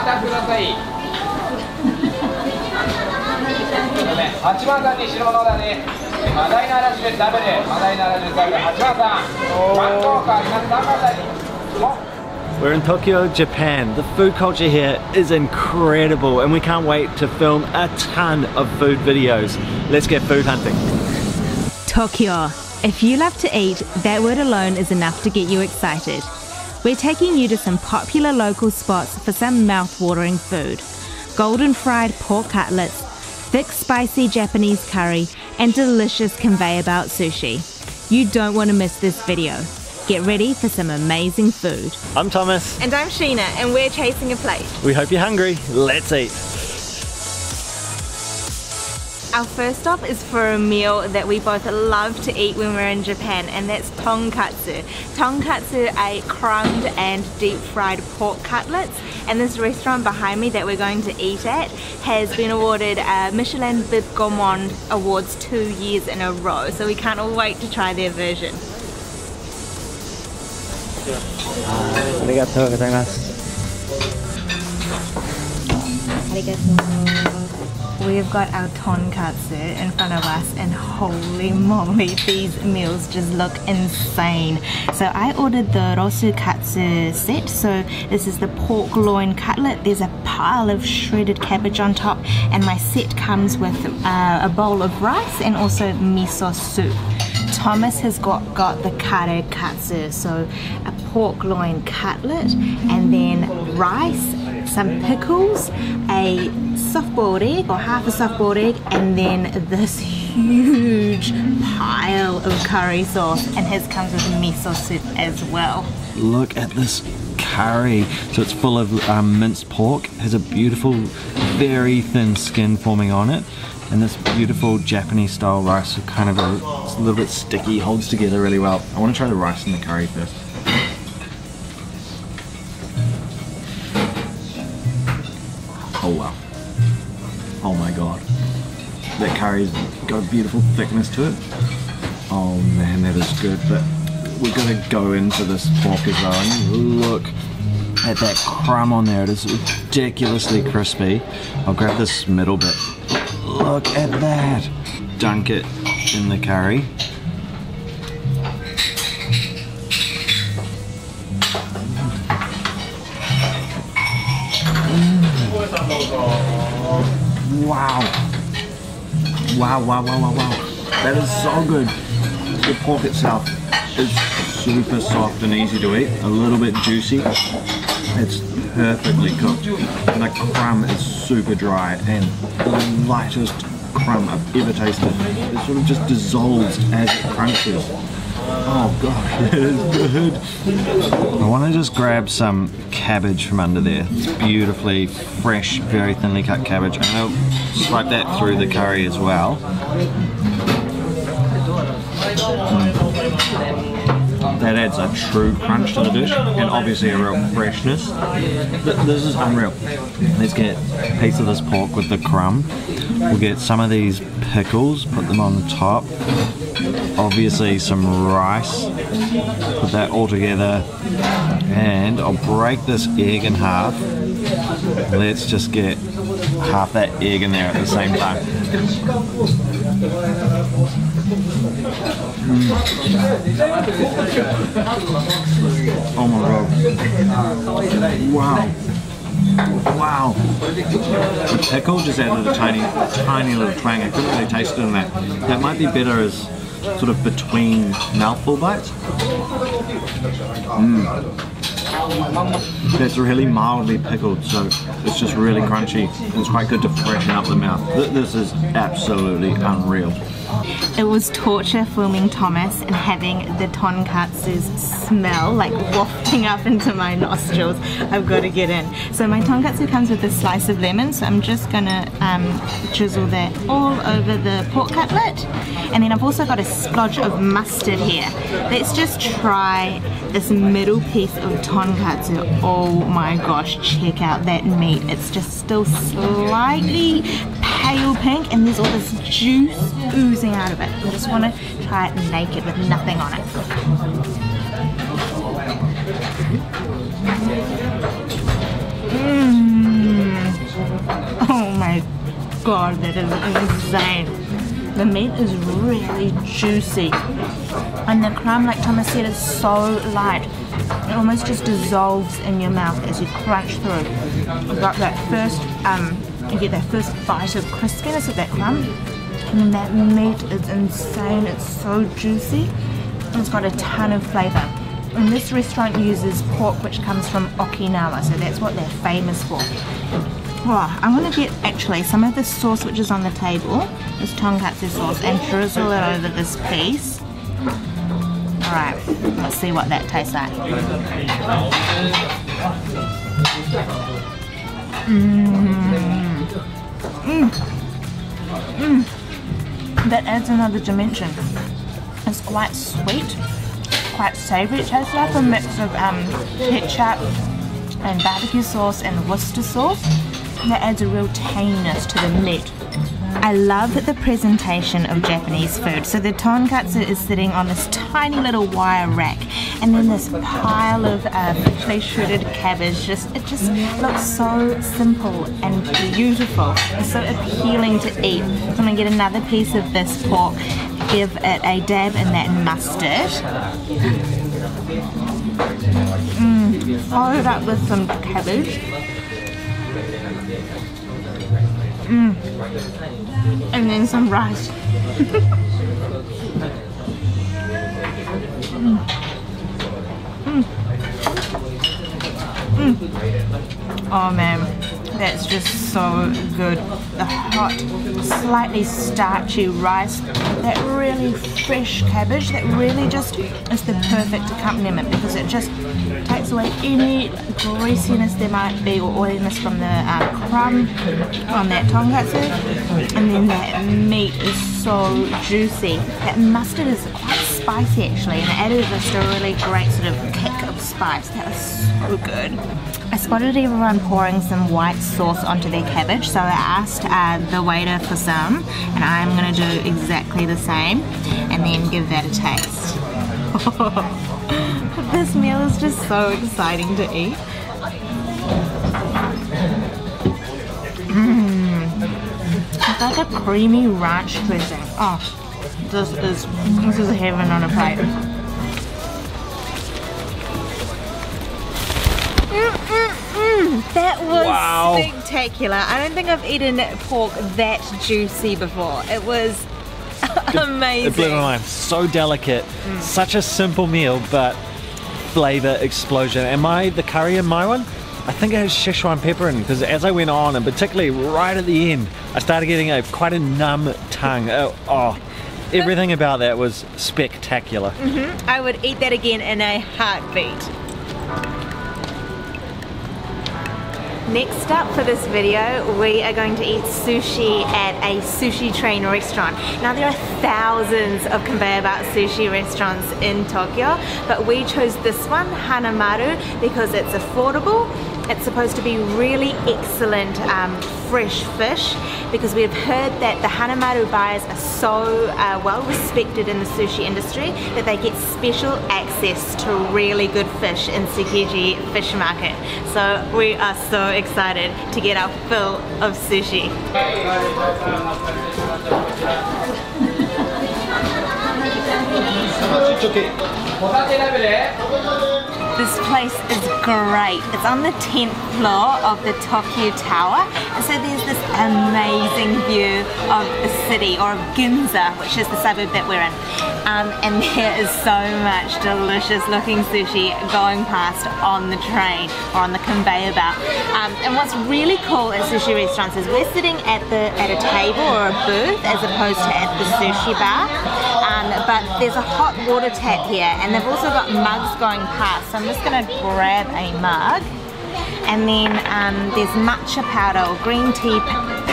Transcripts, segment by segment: We're in Tokyo, Japan. The food culture here is incredible and we can't wait to film a ton of food videos. Let's get food hunting. Tokyo. If you love to eat, that word alone is enough to get you excited. We're taking you to some popular local spots for some mouth-watering food. Golden fried pork cutlets, thick spicy Japanese curry, and delicious conveyor belt sushi. You don't want to miss this video. Get ready for some amazing food. I'm Thomas. And I'm Sheena, and we're Chasing a Plate. We hope you're hungry. Let's eat. Our first stop is for a meal that we both love to eat when we're in Japan, and that's tonkatsu. Tonkatsu are crumbed and deep fried pork cutlets, and this restaurant behind me that we're going to eat at has been awarded a Michelin Bib Gourmand awards 2 years in a row, so we can't all wait to try their version. Arigatou gozaimasu. We've got our tonkatsu in front of us and holy moly, these meals just look insane. So I ordered the rosu katsu set, so this is the pork loin cutlet. There's a pile of shredded cabbage on top and my set comes with a bowl of rice and also miso soup. Thomas has got the kare katsu, so a pork loin cutlet and then rice, some pickles, a soft-boiled egg or half a soft-boiled egg, and then this huge pile of curry sauce, and his comes with miso soup as well. Look at this curry. So it's full of minced pork, has a beautiful, very thin skin forming on it, and this beautiful Japanese style rice, so kind of it's a little bit sticky, holds together really well. I want to try the rice and the curry first. Oh wow. Oh my god. That curry's got a beautiful thickness to it. Oh man, that is good, but we're gonna go into this pork as well. And look at that crumb on there. It is ridiculously crispy. I'll grab this middle bit. Look at that. Dunk it in the curry. Wow. Wow, wow, wow, wow, wow. That is so good. The pork itself is super soft and easy to eat, a little bit juicy. It's perfectly cooked. And the crumb is super dry and the lightest crumb I've ever tasted. It sort of just dissolves as it crunches. Oh god, it is good. I want to just grab some cabbage from under there. It's beautifully fresh, very thinly cut cabbage. I'm going to swipe that through the curry as well. That adds a true crunch to the dish and obviously a real freshness. This is unreal. Let's get a piece of this pork with the crumb. We'll get some of these pickles, put them on the top. Obviously some rice, put that all together, and I'll break this egg in half. Let's just get half that egg in there at the same time. Oh my god, wow. Wow, the pickle just added a tiny little twang. I couldn't really taste it in that. That might be better as sort of between mouthful bites. That's really mildly pickled, so it's just really crunchy. It's quite good to freshen up the mouth. This is absolutely unreal. It was torture filming Thomas and having the tonkatsu's smell like wafting up into my nostrils. I've got to get in. So my tonkatsu comes with a slice of lemon, so I'm just going to drizzle that all over the pork cutlet. And then I've also got a splodge of mustard here. Let's just try this middle piece of tonkatsu. Oh my gosh, check out that meat. It's just still slightly pale pink and there's all this juice oozing out of it. I just want to try it naked with nothing on it. god, that is insane. The meat is really juicy. And the crumb, like Thomas said, is so light. It almost just dissolves in your mouth as you crunch through. You've got that first, you get that first bite of crispiness of that crumb. And that meat is insane. It's so juicy. It's got a ton of flavour. And this restaurant uses pork, which comes from Okinawa, so that's what they're famous for. Oh, I want to get actually some of this sauce which is on the table, this tonkatsu sauce, and drizzle it over this piece. Alright, let's see what that tastes like. That adds another dimension. It's quite sweet, quite savoury. It tastes like a mix of ketchup and barbecue sauce and Worcester sauce. That adds a real tanginess to the meat. I love the presentation of Japanese food. So the tonkatsu is sitting on this tiny little wire rack, and then this pile of freshly shredded cabbage. It just looks so simple and beautiful. It's so appealing to eat. I'm gonna get another piece of this pork. Give it a dab in that mustard. Follow it up with some cabbage. And then some rice. Oh man, that's just so good. The hot, slightly starchy rice, that really fresh cabbage, that really just is the perfect accompaniment, because it just takes away any greasiness there might be or oiliness from the crumb on that tonkatsu. And then that meat is so juicy. That mustard is quite spicy actually, and it added just a really great sort of kick of spice. That was so good. I spotted everyone pouring some white sauce onto their cabbage, so I asked the waiter for some, and I'm going to do exactly the same and then give that a taste. This meal is just so exciting to eat. It's like a creamy ranch dressing. Oh, this is heaven on a plate. That was spectacular. I don't think I've eaten pork that juicy before. It was amazing. It blew my mind. So delicate. Such a simple meal, but flavour explosion. The curry in my one, I think it has Szechuan pepper in, because as I went on, and particularly right at the end, I started getting quite a numb tongue. Everything about that was spectacular. I would eat that again in a heartbeat. Next up for this video, we are going to eat sushi at a sushi train restaurant. Now there are thousands of conveyor belt sushi restaurants in Tokyo, but we chose this one, Hanamaru, because it's affordable. It's supposed to be really excellent fresh fish, because we've heard that the Hanamaru buyers are so well respected in the sushi industry that they get special access to really good fish in Tsukiji Fish Market. So we are so excited to get our fill of sushi. This place is great. It's on the 10th floor of the Tokyo Tower, and so there's this amazing view of the city, or of Ginza, which is the suburb that we're in. And there is so much delicious looking sushi going past on the train or on the conveyor belt. And what's really cool at sushi restaurants is we're sitting at a table or a booth as opposed to at the sushi bar. But there's a hot water tap here, and they've also got mugs going past, so I'm just going to grab a mug. And then there's matcha powder or green tea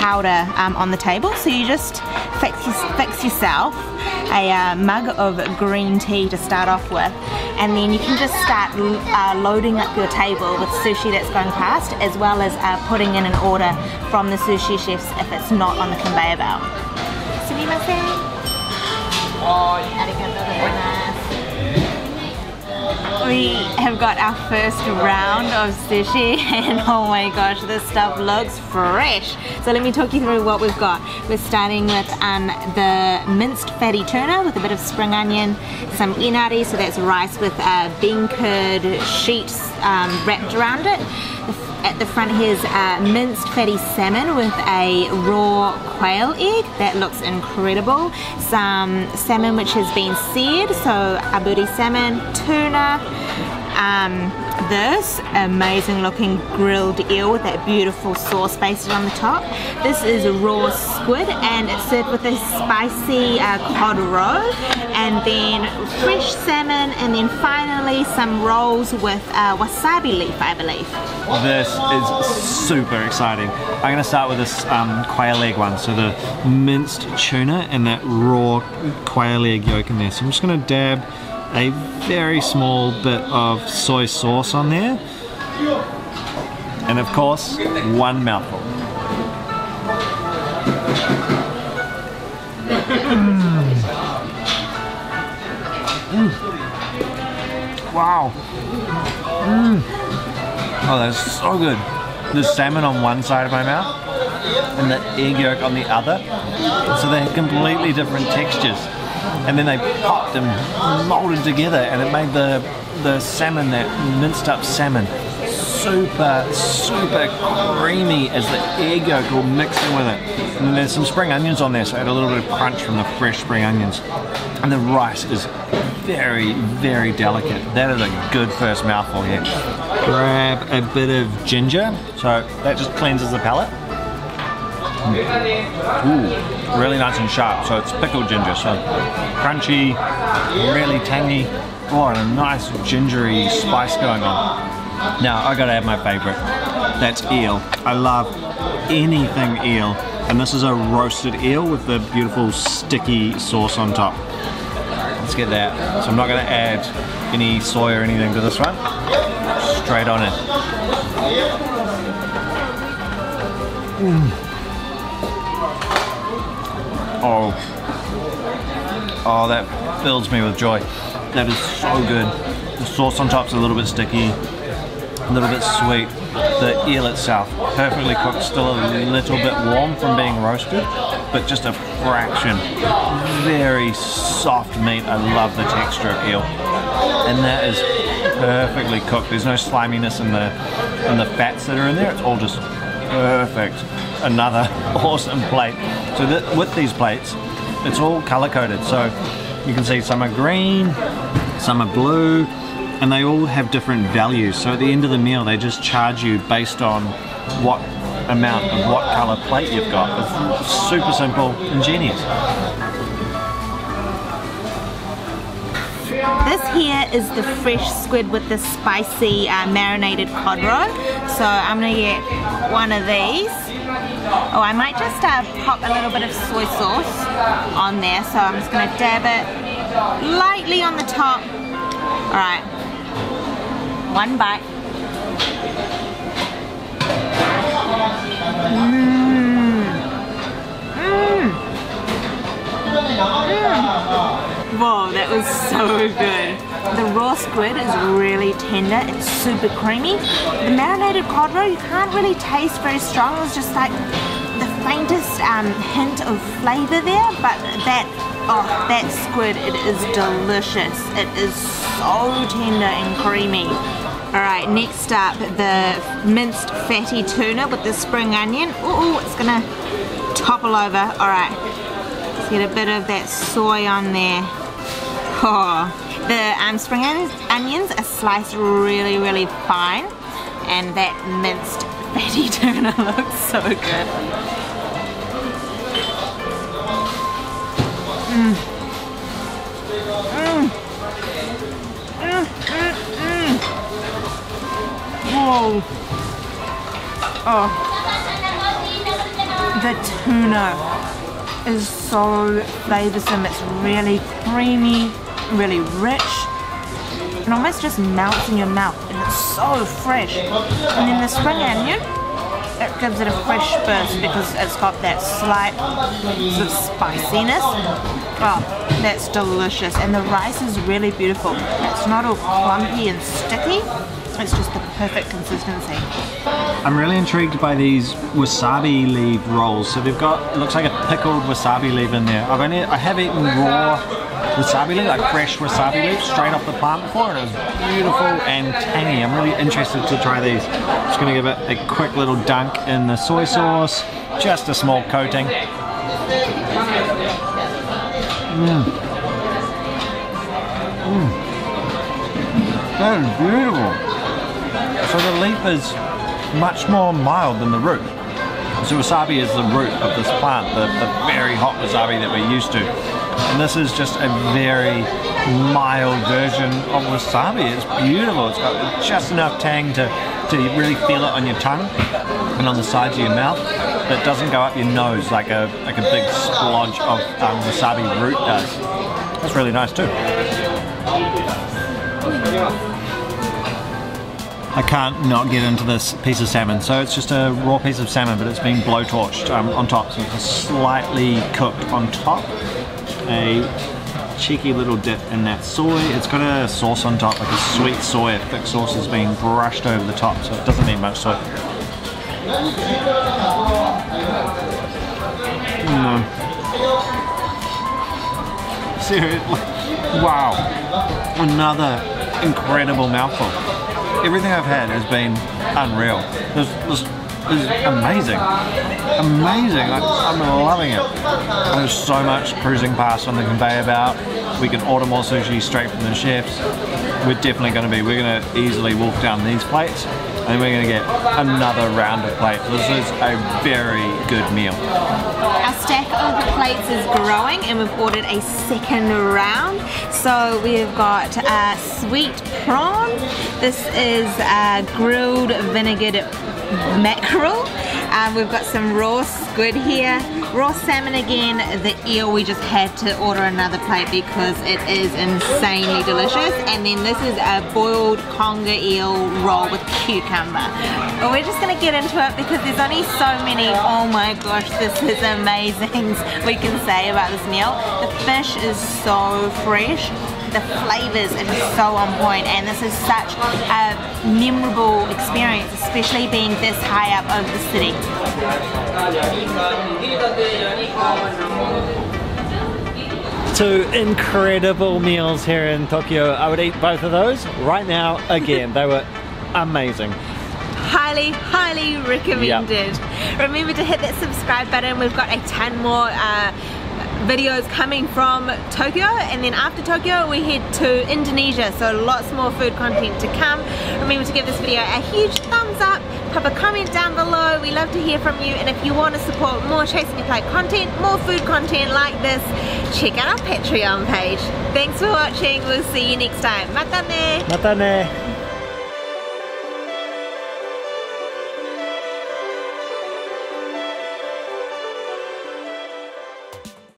powder on the table, so you just fix yourself a mug of green tea to start off with, and then you can just start loading up your table with sushi that's going past, as well as putting in an order from the sushi chefs if it's not on the conveyor belt. Sumimasen. We have got our first round of sushi and oh my gosh, this stuff looks fresh. So let me talk you through what we've got. We're starting with the minced fatty tuna with a bit of spring onion, some inari, so that's rice with bean curd sheets wrapped around it. At the front here's minced fatty salmon with a raw quail egg, that looks incredible. Some salmon which has been seared, so aburi salmon, tuna, this amazing looking grilled eel with that beautiful sauce basted on the top. This is raw squid and it's served with a spicy cod roe, and then fresh salmon, and then finally some rolls with wasabi leaf, I believe. This is super exciting. I'm going to start with this quail egg one, so the minced tuna and that raw quail egg yolk in there. So I'm just going to dab a very small bit of soy sauce on there, and of course one mouthful. Wow. Oh, that's so good. The salmon on one side of my mouth and the egg yolk on the other, so they're completely different textures. And then they popped and molded together, and it made the salmon, that minced up salmon, super, super creamy as the egg yolk all mixed in with it. And there's some spring onions on there, so I had a little bit of crunch from the fresh spring onions. And the rice is very, very delicate. That is a good first mouthful here. Grab a bit of ginger, so that just cleanses the palate. Ooh, really nice and sharp. So it's pickled ginger, so crunchy, really tangy. Oh, and a nice gingery spice going on. Now I gotta have my favorite. That's eel. I love anything eel, and this is a roasted eel with the beautiful sticky sauce on top. Let's get that. So I'm not gonna add any soy or anything to this one. Straight on it. Oh, that fills me with joy. That is so good. The sauce on top's a little bit sticky, a little bit sweet. The eel itself, perfectly cooked, still a little bit warm from being roasted, but just a fraction. Very soft meat. I love the texture of eel. And that is perfectly cooked. There's no sliminess in the fats that are in there. It's all just perfect. Another awesome plate. So with these plates, it's all color coded. So you can see some are green, some are blue, and they all have different values. So at the end of the meal, they just charge you based on what amount of what color plate you've got. It's super simple, ingenious. This here is the fresh squid with the spicy marinated cod roe. So I'm gonna get one of these. Oh, I might just pop a little bit of soy sauce on there. So I'm just gonna dab it lightly on the top. All right, one bite. Whoa, that was so good. The raw squid is really tender, it's super creamy. The marinated cod roe, you can't really taste very strong. It's just like the faintest hint of flavor there, but that squid, it is delicious. It is so tender and creamy. Alright, next up, the minced fatty tuna with the spring onion. Ooh, it's gonna topple over. Alright, let's get a bit of that soy on there. Oh. The spring onions are sliced really, really fine, and that minced fatty tuna looks so good. Whoa. Oh. The tuna is so flavoursome. It's really creamy, really rich, and almost just melts in your mouth, and it's so fresh. And then the spring onion, it that gives it a fresh burst because it's got that slight sort of spiciness. Oh, that's delicious. And the rice is really beautiful. It's not all clumpy and sticky. It's just the perfect consistency. I'm really intrigued by these wasabi leaf rolls. So they've got, it looks like a pickled wasabi leaf in there. I have eaten raw wasabi leaf, like fresh wasabi leaf, straight off the plant before, and it was beautiful and tangy. I'm really interested to try these. I'm just gonna give it a quick little dunk in the soy sauce, just a small coating. Mmm. Mmm. That is beautiful. So the leaf is much more mild than the root. So wasabi is the root of this plant, the very hot wasabi that we're used to. And this is just a very mild version of wasabi. It's beautiful. It's got just enough tang to really feel it on your tongue and on the sides of your mouth. But it doesn't go up your nose like a big splodge of wasabi root does. That's really nice too. I can't not get into this piece of salmon. So it's just a raw piece of salmon, but it's been blowtorched on top, so it's slightly cooked on top. A cheeky little dip in that soy. It's got a sauce on top, like a sweet soy, a thick sauce is being brushed over the top, so it doesn't need much soy. Mm. Seriously, wow. Another incredible mouthful. Everything I've had has been unreal. This is amazing. Amazing. I'm loving it. There's so much cruising past on the conveyor belt. We can order more sushi straight from the chefs. We're definitely going to be. We're going to easily walk down these plates, and then we're going to get another round of plates. This is a very good meal. Our stack of plates is growing, and we've ordered a second round. So we've got sweet prawn. This is grilled vinegared mackerel. We've got some raw squid here, raw salmon again, the eel. We just had to order another plate because it is insanely delicious. And then this is a boiled conger eel roll with cucumber. But we're just gonna get into it because there's only so many. Oh my gosh, this is amazing we can say about this meal. The fish is so fresh. The flavors are just so on point, and this is such a memorable experience, especially being this high up over the city. Two incredible meals here in Tokyo. I would eat both of those right now again. They were amazing. Highly, highly recommended. Yep. Remember to hit that subscribe button. We've got a ton more videos coming from Tokyo, and then after Tokyo we head to Indonesia, so lots more food content to come. Remember to give this video a huge thumbs up, pop a comment down below, we love to hear from you. And if you want to support more Chasing a Plate content, more food content like this, check out our Patreon page. Thanks for watching, we'll see you next time. Matane! Matane!